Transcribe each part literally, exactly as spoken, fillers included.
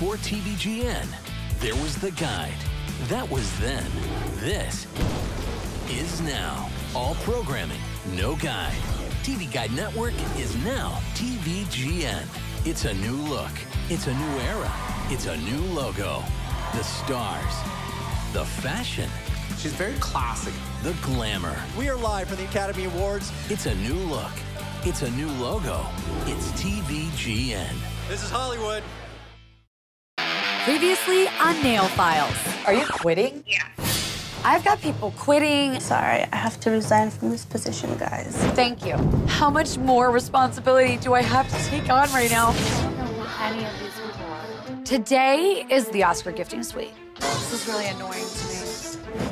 before T V G N, there was The Guide. That was then. This is now. All programming, no guide. T V Guide Network is now T V G N. It's a new look. It's a new era. It's a new logo. The stars. The fashion. She's very classic. The glamour. We are live for the Academy Awards. It's a new look. It's a new logo. It's T V G N. This is Hollywood. Previously on Nail Files. Are you quitting? Yeah. I've got people quitting. Sorry, I have to resign from this position, guys. Thank you. How much more responsibility do I have to take on right now? I don't know what any of these people are. Today is the Oscar gifting suite. This is really annoying to me.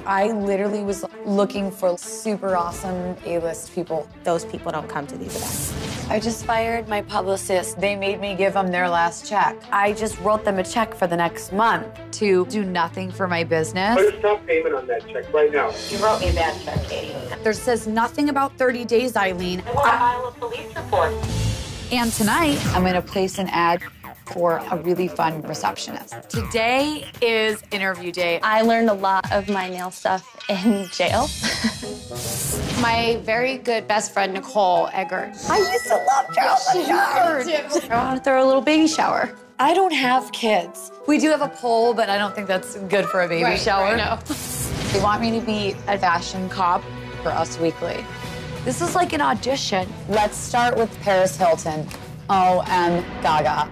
I literally was looking for super awesome A-list people. Those people don't come to these events. I just fired my publicist. They made me give them their last check. I just wrote them a check for the next month to do nothing for my business. Put a stop payment on that check right now. You wrote me a bad check, Katie. There says nothing about thirty days, Eileen. I want to file a police report. And tonight, I'm going to place an ad for a really fun receptionist. Today is interview day. I learned a lot of my nail stuff in jail. My very good best friend, Nicole Eggert. I used to love Charles in Charge. I want to throw a little baby shower. I don't have kids. We do have a poll, but I don't think that's good for a baby right, shower. Right, no. They want me to be a fashion cop for Us Weekly. This is like an audition. Let's start with Paris Hilton. O M Gaga.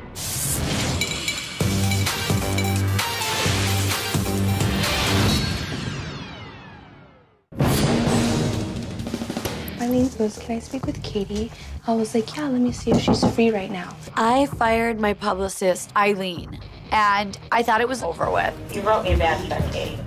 My name's Liz. Can I speak with Katie? I was like, yeah, let me see if she's free right now. I fired my publicist, Eileen, and I thought it was over with. You wrote me a bad check, Katie.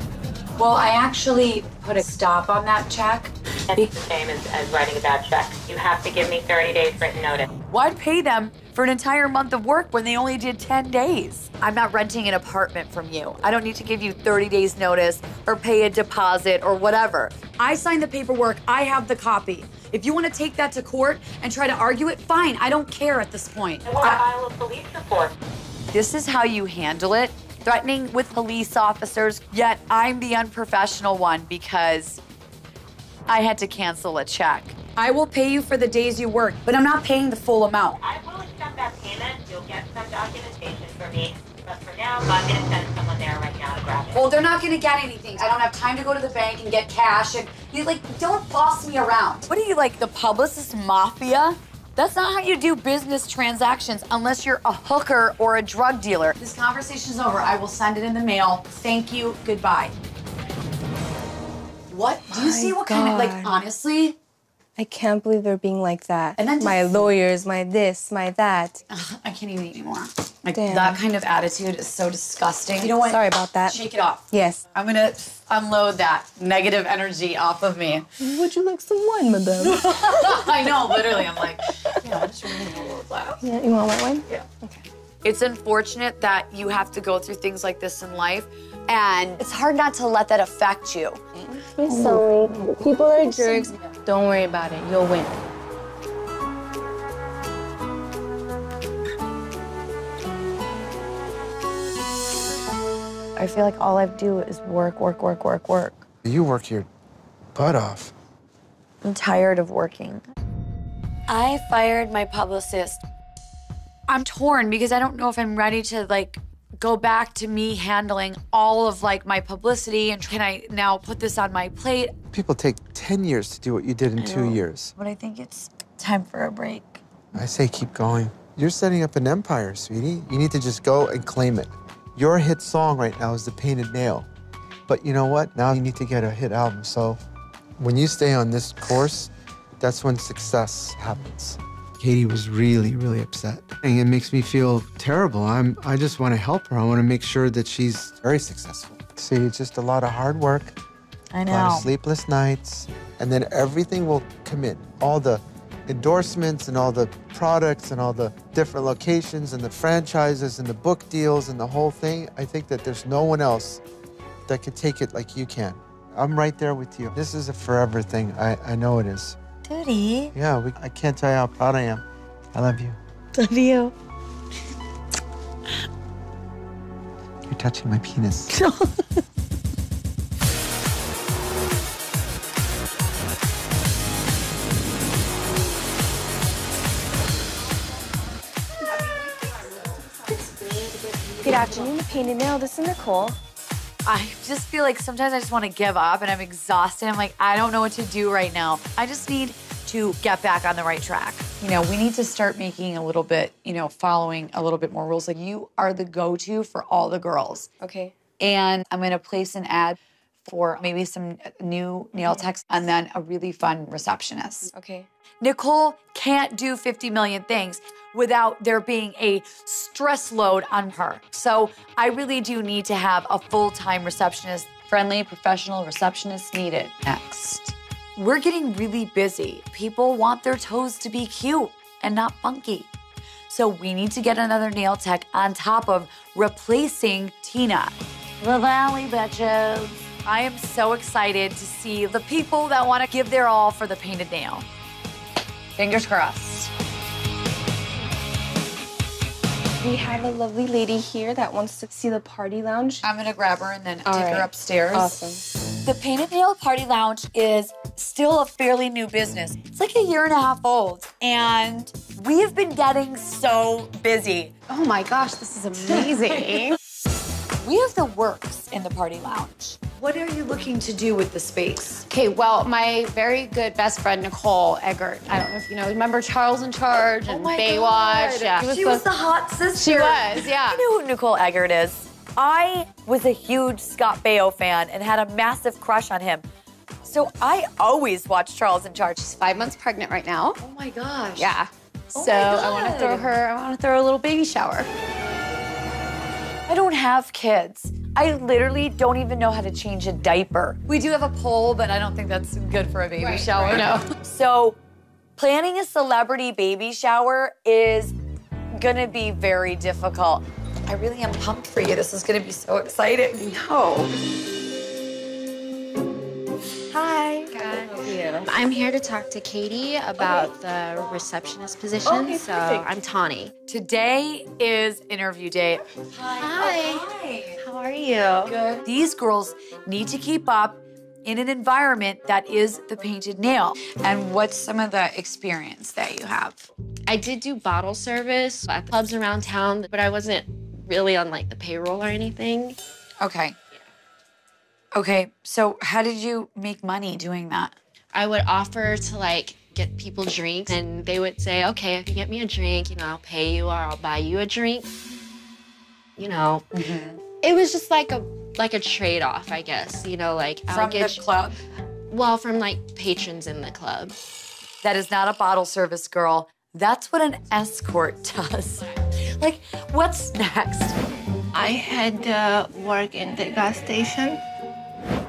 Well, I actually put a stop on that check. It's the same as, as writing a bad check. You have to give me thirty days written notice. Why'd pay them for an entire month of work when they only did ten days? I'm not renting an apartment from you. I don't need to give you thirty days notice or pay a deposit or whatever. I signed the paperwork. I have the copy. If you want to take that to court and try to argue it, fine. I don't care at this point. I want to file a police report. This is how you handle it. Threatening with police officers, yet I'm the unprofessional one because I had to cancel a check. I will pay you for the days you work, but I'm not paying the full amount. I will accept that payment. You'll get some documentation for me. But for now, I'm going to send someone there right now to grab it. Well, they're not going to get anything. I don't have time to go to the bank and get cash. And you, like, don't boss me around. What are you, like, the publicist mafia? That's not how you do business transactions unless you're a hooker or a drug dealer. This conversation's over. I will send it in the mail. Thank you. Goodbye. What? Do you see what kind of, like, honestly? I can't believe they're being like that. And then my lawyers, my this, my that. Ugh, I can't even eat anymore. Like, damn. That kind of attitude is so disgusting. You know what? Sorry about that. Shake it off. Yes. I'm gonna unload that negative energy off of me. Would you like some wine, madame? I know, literally. I'm like, you know, I'm just reading a little loud. Yeah, you want white wine? Yeah. Okay. It's unfortunate that you have to go through things like this in life, and it's hard not to let that affect you. I'm sorry. People are jerks. Don't worry about it. You'll win. I feel like all I do is work, work, work, work, work. You work your butt off. I'm tired of working. I fired my publicist. I'm torn because I don't know if I'm ready to, like, go back to me handling all of, like, my publicity and can I now put this on my plate? People take ten years to do what you did in two years. But I think it's time for a break. I say keep going. You're setting up an empire, sweetie. You need to just go and claim it. Your hit song right now is The Painted Nail. But you know what? Now you need to get a hit album. So when you stay on this course, that's when success happens. Katie was really, really upset. And it makes me feel terrible. I'm, I just want to help her. I want to make sure that she's very successful. See, it's just a lot of hard work. I know. A lot of sleepless nights. And then everything will come in. All the endorsements and all the products and all the different locations and the franchises and the book deals and the whole thing. I think that there's no one else that could take it like you can. I'm right there with you. This is a forever thing. I, I know it is. Duty. Yeah, we, I can't tell you how proud I am. I love you. Love you. touching my penis. Good afternoon, The Painted Nail. This is Nicole. I just feel like sometimes I just want to give up and I'm exhausted. I'm like, I don't know what to do right now. I just need to get back on the right track. You know, we need to start making a little bit, you know, following a little bit more rules. Like, you are the go-to for all the girls. Okay. And I'm going to place an ad for maybe some new nail techs and then a really fun receptionist. Okay. Nicole can't do fifty million things without there being a stress load on her. So I really do need to have a full-time receptionist. Friendly, professional receptionist needed. Next. We're getting really busy. People want their toes to be cute and not funky. So we need to get another nail tech on top of replacing Tina. The Valley bitches. I am so excited to see the people that want to give their all for The Painted Nail. Fingers crossed. We have a lovely lady here that wants to see the party lounge. I'm gonna grab her and then all take right. her upstairs. Awesome. The Painted Nail Party Lounge is still a fairly new business. It's like a year and a half old, and we've been getting so busy. Oh my gosh, this is amazing. We have the works in the party lounge. What are you looking to do with the space? Okay, well, my very good best friend, Nicole Eggert, I don't know if you know, remember Charles in Charge and oh Baywatch? Yeah. She was, she the, was the hot sister. She was, yeah. You know who Nicole Eggert is? I was a huge Scott Baio fan and had a massive crush on him. So I always watched Charles in Charge. She's five months pregnant right now. Oh my gosh. Yeah. Oh so I want to throw her, I want to throw a little baby shower. I don't have kids. I literally don't even know how to change a diaper. We do have a poll, but I don't think that's good for a baby right, shower. Right. No. So planning a celebrity baby shower is gonna be very difficult. I really am pumped for you. This is gonna be so exciting. No. Hi. God. You. I'm here to talk to Katie about okay. the receptionist position. Okay, so perfect. I'm Tawny. Today is interview day. Hi. Hi. Oh, hi. How are you? Good. These girls need to keep up in an environment that is The Painted Nail. And what's some of the experience that you have? I did do bottle service at the clubs around town, but I wasn't really on like the payroll or anything. Okay. Yeah. Okay. So how did you make money doing that? I would offer to, like, get people drinks, and they would say, okay, if you get me a drink, you know, I'll pay you or I'll buy you a drink. You know, mm-hmm. It was just like a like a trade-off, I guess, you know, like... From I'll get the you, club? Well, from, like, patrons in the club. That is not a bottle service, girl. That's what an escort does. Like, what's next? I had uh, work in the gas station.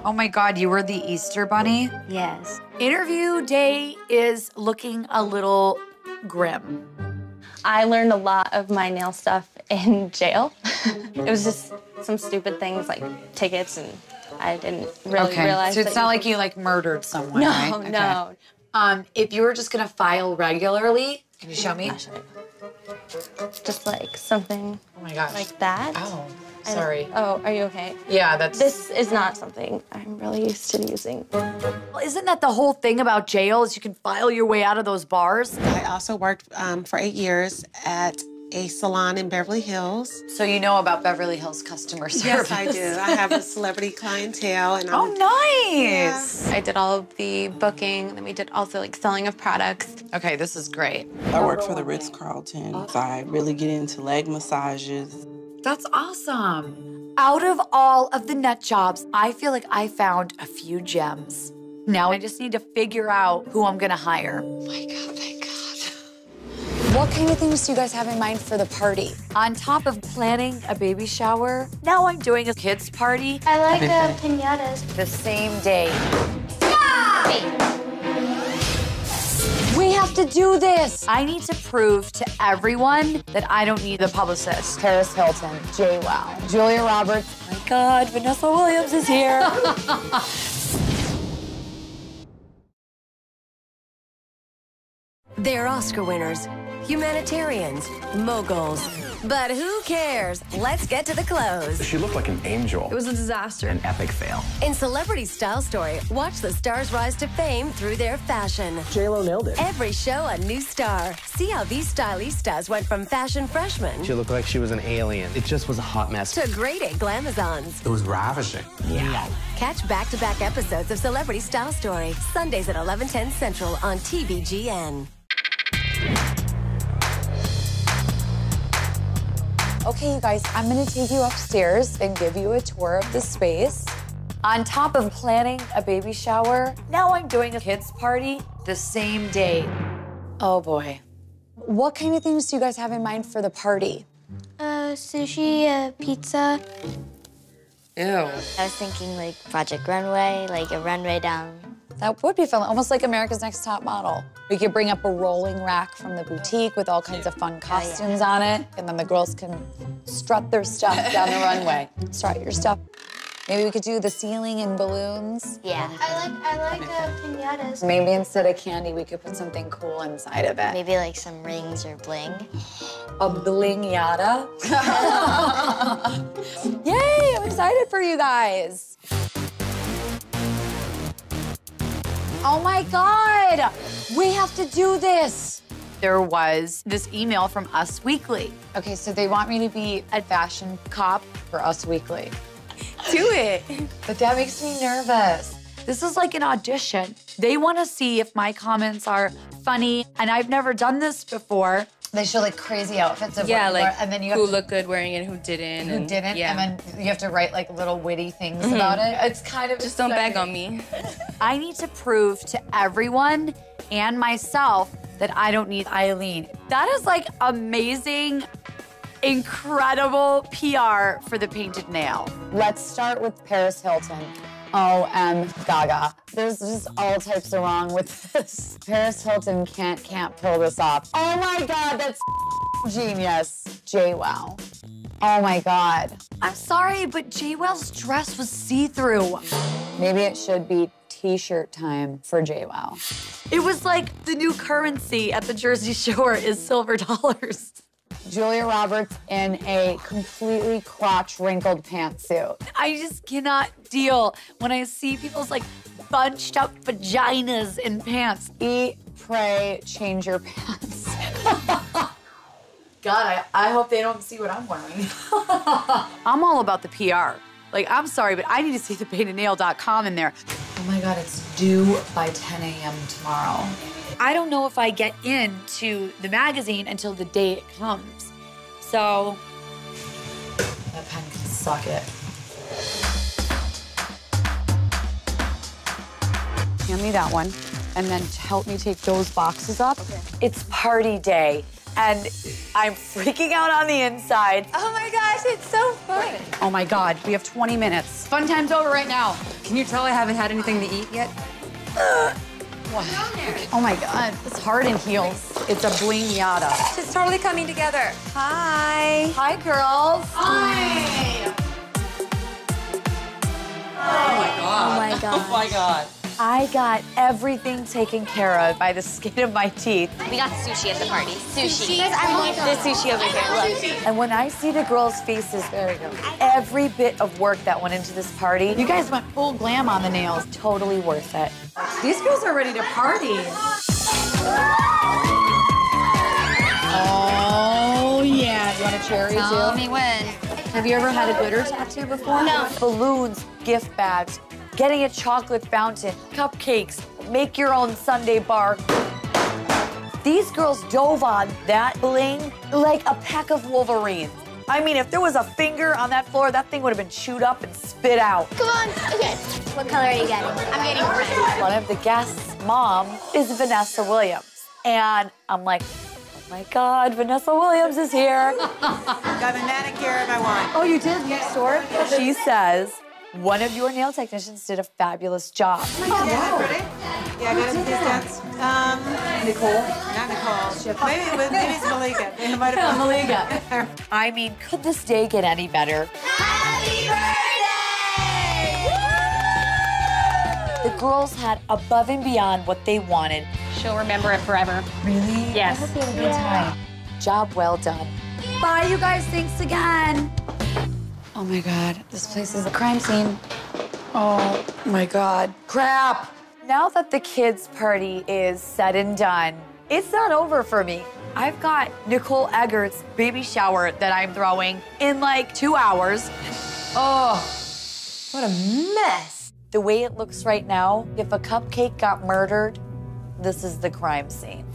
Oh my God, you were the Easter Bunny? Yes. Interview day is looking a little grim. I learned a lot of my nail stuff in jail. It was just some stupid things like tickets, and I didn't really okay. realize. So it's not like you like murdered someone, no, right? Okay. No. Um, if you were just gonna file regularly, can you show me? Just like something oh my gosh. Like that. Oh. Sorry. Oh, are you okay? Yeah, that's... This is not something I'm really used to using. Well, isn't that the whole thing about jail is you can file your way out of those bars? I also worked um, for eight years at a salon in Beverly Hills. So you know about Beverly Hills customer service. Yes, I do. I have a celebrity clientele. And I'm... Oh, nice! Yeah. I did all of the booking, then we did also like selling of products. Okay, this is great. I work for the Ritz Carlton. Oh. So I really get into leg massages. That's awesome. Out of all of the nut jobs, I feel like I found a few gems. Now I just need to figure out who I'm gonna hire. Oh my God, thank God. What kind of things do you guys have in mind for the party? On top of planning a baby shower, now I'm doing a kids' party. I like uh, piñatas. The same day. Yeah! We have to do this. I need to prove to everyone that I don't need the publicist. Paris Hilton, JWoww, Julia Roberts. Oh my God, Vanessa Williams is here. They're Oscar winners. humanitarians, moguls. But who cares? Let's get to the clothes. She looked like an angel. It was a disaster. An epic fail. In Celebrity Style Story, watch the stars rise to fame through their fashion. J Lo nailed it. Every show, a new star. See how these stylistas went from fashion freshmen. She looked like she was an alien. It just was a hot mess. To great at Glamazons. It was ravishing. Yeah. Catch back-to-back episodes of Celebrity Style Story, Sundays at eleven ten Central on T V G N. Okay, you guys, I'm gonna take you upstairs and give you a tour of the space. On top of planning a baby shower, now I'm doing a kids' party the same day. Oh boy. What kind of things do you guys have in mind for the party? Uh, sushi, uh, pizza. Ew. I was thinking like Project Runway, like a runway down. That would be fun, almost like America's Next Top Model. We could bring up a rolling rack from the boutique with all kinds of fun costumes on it, and then the girls can strut their stuff down the runway. Strut your stuff. Maybe we could do the ceiling and balloons. Yeah. I like I like uh, piñatas. Maybe instead of candy, we could put something cool inside of it. Maybe like some rings or bling. A bling-yata. Yay! I'm excited for you guys. Oh my God, we have to do this. There was this email from Us Weekly. Okay, so they want me to be a fashion cop for Us Weekly. Do it. But that makes me nervous. This is like an audition. They want to see if my comments are funny, and I've never done this before. They show like crazy outfits of yeah, like and then you who looked good wearing it, who didn't, who and, didn't, yeah. and then you have to write like little witty things mm-hmm. about it. It's kind of just don't bag on me. I need to prove to everyone and myself that I don't need Eileen. That is like amazing, incredible P R for The Painted Nail. Let's start with Paris Hilton. O M Gaga. There's just all types of wrong with this. Paris Hilton can't can't pull this off. Oh my God, that's genius. JWoww. Oh my God. I'm sorry, but JWoww's dress was see-through. Maybe it should be T-shirt time for JWoww. It was like the new currency at the Jersey Shore is silver dollars. Julia Roberts in a completely crotch wrinkled pantsuit. I just cannot deal when I see people's like bunched up vaginas in pants. Eat, pray, change your pants. God, I, I hope they don't see what I'm wearing. I'm all about the P R. Like, I'm sorry, but I need to see the painted nail dot com in there. Oh my God, it's due by ten A M tomorrow. I don't know if I get into the magazine until the day it comes. So. That pen can suck it. Hand me that one, and then help me take those boxes up. Okay. It's party day, and I'm freaking out on the inside. Oh my gosh, it's so fun. Oh my God, we have twenty minutes. Fun time's over right now. Can you tell I haven't had anything to eat yet? Uh. Oh my God, it's hard in heels. It's a bling yada. It's totally coming together. Hi. Hi, girls. Hi. Hi. Oh my God. Oh my God. Oh my God. I got everything taken care of by the skin of my teeth. We got sushi at the party. Sushi. Sushi. I want the sushi over here. Look. And when I see the girls' faces, there we go. Every bit of work that went into this party. You guys went full glam on the nails. Totally worth it. These girls are ready to party. Oh yeah. You want a cherry too? Tell me when. Have you ever had a glitter tattoo before? No. Balloons, gift bags. Getting a chocolate fountain, cupcakes, make your own sundae bar. These girls dove on that bling like a pack of wolverines. I mean, if there was a finger on that floor, that thing would have been chewed up and spit out. Come on, okay. What color are you getting? I'm getting red. One of the guests' mom is Vanessa Williams. And I'm like, oh my God, Vanessa Williams is here. Got a manicure if I want. Oh, you did? You store? She says, one of your nail technicians did a fabulous job. Oh my God. Yeah, pretty. Yeah, I got a few sets. Um, Nicole? Not Nicole. Maybe, it was, maybe it's Malika. It might have been Malika. I mean, could this day get any better? Happy birthday! Woo! The girls had above and beyond what they wanted. she'll remember it forever. Really? Yes. I hope you had a good time. Job well done. Bye, you guys. Thanks again. Oh, my God. This place is a crime scene. Oh, my God. Crap. Now that the kids' party is said and done, it's not over for me. I've got Nicole Eggert's baby shower that I'm throwing in, like, two hours. Oh, what a mess. The way it looks right now, if a cupcake got murdered, this is the crime scene.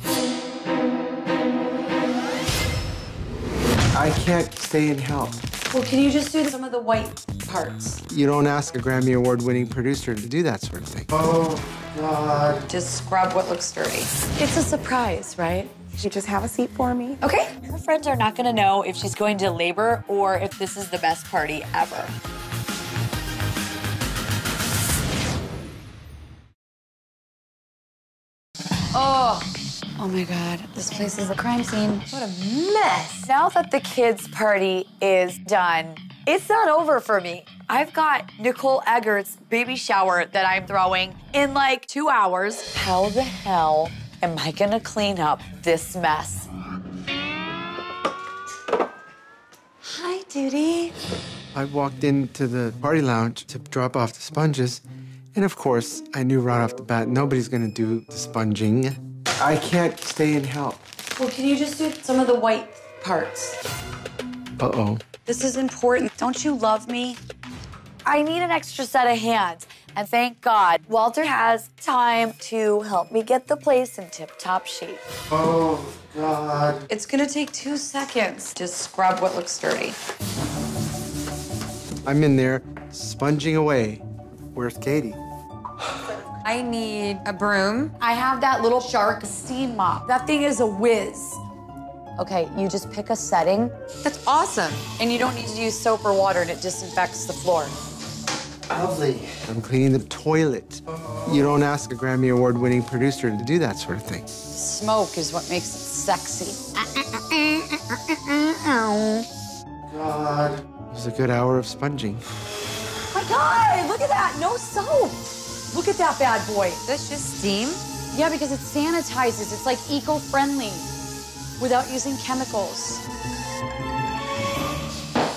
I can't stay and help. Well, can you just do some of the white parts? You don't ask a Grammy Award-winning producer to do that sort of thing. Oh, God. Just scrub what looks dirty. It's a surprise, right? You just have a seat for me. Okay. Her friends are not going to know if she's going to labor or if this is the best party ever. Oh. Oh, my God. This place is a crime scene. What a mess. Now that the kids' party is done, it's not over for me. I've got Nicole Eggert's baby shower that I'm throwing in, like, two hours. How the hell am I going to clean up this mess? Hi, Duty. I walked into the party lounge to drop off the sponges, and, of course, I knew right off the bat nobody's going to do the sponging. I can't stay and help. Well, can you just do some of the white parts? Uh-oh. This is important. Don't you love me? I need an extra set of hands, and thank God Walter has time to help me get the place in tip-top shape. Oh, God. It's gonna take two seconds. Just scrub what looks dirty. I'm in there sponging away. Where's Katie? I need a broom. I have that little Shark steam mop. That thing is a whiz. Okay, you just pick a setting. That's awesome. And you don't need to use soap or water, and it disinfects the floor. Lovely. I'm cleaning the toilet. You don't ask a Grammy Award-winning producer to do that sort of thing. Smoke is what makes it sexy. God. It was a good hour of sponging. Oh my God, look at that, no soap. Look at that bad boy. That's just steam? Yeah, because it sanitizes. It's like eco-friendly without using chemicals.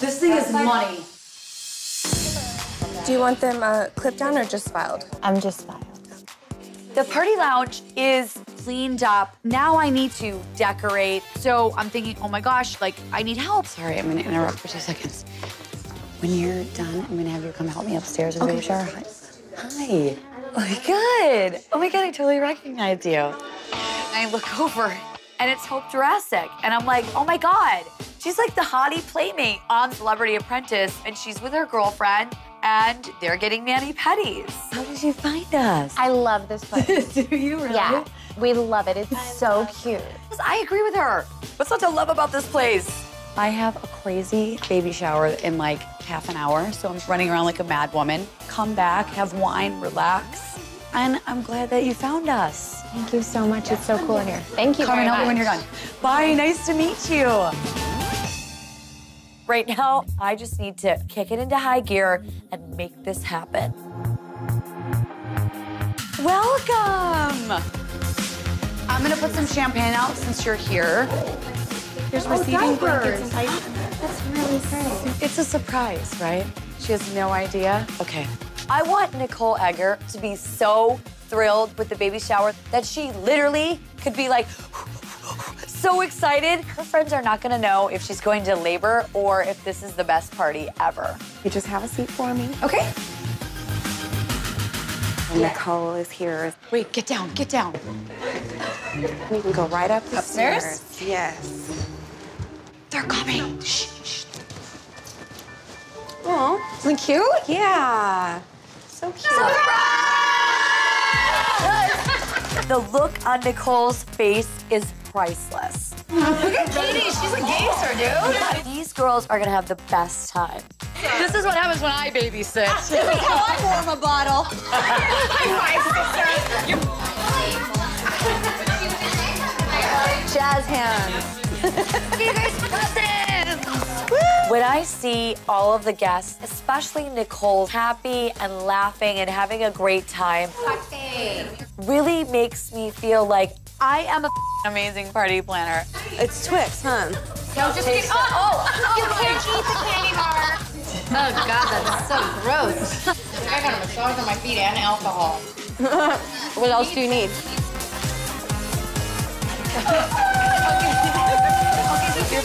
This thing is money. Do you want them uh, clipped on or just filed? I'm just filed. The party lounge is cleaned up. Now I need to decorate. So I'm thinking, oh my gosh, like, I need help. Sorry, I'm gonna interrupt for two seconds. When you're done, I'm gonna have you come help me upstairs in the baby shower. Hi. Oh my God. Oh my God, I totally recognized you. And I look over and it's Hope Jurassic. And I'm like, oh my God. She's like the hottie playmate on Celebrity Apprentice, and she's with her girlfriend and they're getting mani-pedis. How did you find us? I love this place. Do you really? Yeah, we love it. It's I so cute. It. I agree with her. What's not to love about this place? I have a crazy baby shower in like half an hour, so I'm running around like a mad woman. Come back, have wine, relax, and I'm glad that you found us. Thank you so much. Yeah. It's so cool in here. Thank you Come very much. Come and help me when you're done. Bye. Nice to meet you. Right now, I just need to kick it into high gear and make this happen. Welcome. I'm gonna put some champagne out since you're here. Here's oh, receiving blankets and diapers. That's really great. It's a surprise, right? She has no idea. Okay. I want Nicole Eggert to be so thrilled with the baby shower that she literally could be like so excited. Her friends are not gonna know if she's going to labor or if this is the best party ever. You just have a seat for me. Okay. Yeah. Nicole is here. Wait, get down, get down. We can go right up the Upstairs? stairs. Yes. They're coming. Shh, shh. Aw, isn't it cute? Yeah. So cute. Surprise! The look on Nicole's face is priceless. Look at Katie. She's a gangster, dude. These girls are going to have the best time. This is what happens when I babysit. This is how I warm a bottle. Hi, my sister. Jazz hands. You guys got this! Woo! When I see all of the guests, especially Nicole, happy and laughing and having a great time, really makes me feel like I am a amazing party planner. It's Twix, huh? No, just kidding. Oh, oh, you can't eat the candy bar. Oh, God, that's so gross. I got a massage on my feet and alcohol. What else do you need?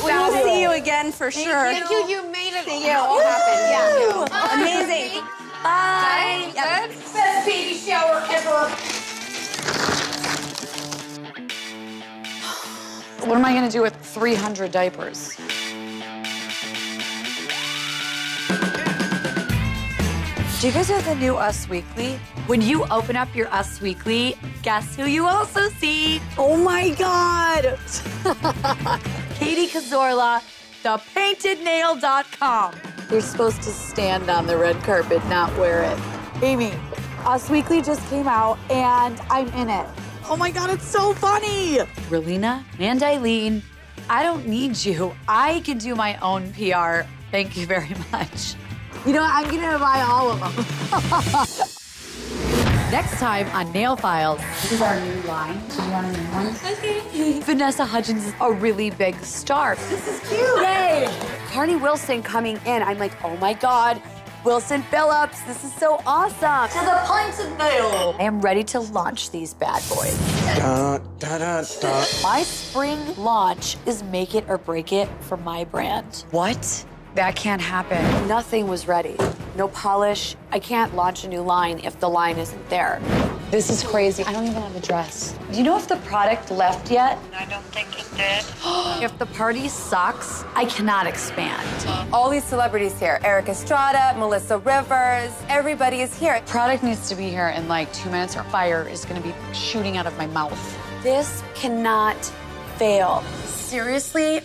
We'll see you again for Thank sure. You. Thank you. You made it. Thank you. It all happened. Yeah. Bye. Amazing. Bye. Bye. Yep. Best baby shower ever. What am I gonna do with three hundred diapers? Do you guys have the new Us Weekly? When you open up your Us Weekly, guess who you also see? Oh my God! Katie Cazorla, the painted nail dot com. You're supposed to stand on the red carpet, not wear it. Amy, Us Weekly just came out and I'm in it. Oh my God, it's so funny! Relina and Eileen, I don't need you. I can do my own P R. Thank you very much. You know what? I'm gonna buy all of them. Next time on Nail Files. This is our new line. Do you want a new one? Okay. Vanessa Hudgens is a really big star. This is cute. Yay! Carney Wilson coming in. I'm like, oh my God, Wilson Phillips. This is so awesome. To the Painted Nail. I am ready to launch these bad boys. Da, da, da, da. My spring launch is make it or break it for my brand. What? That can't happen. Nothing was ready. No polish. I can't launch a new line if the line isn't there. This is crazy. I don't even have a dress. Do you know if the product left yet? I don't think it did. If the party sucks, I cannot expand. All these celebrities here, Eric Estrada, Melissa Rivers, everybody is here. Product needs to be here in like two minutes or fire is gonna be shooting out of my mouth. This cannot fail. Seriously?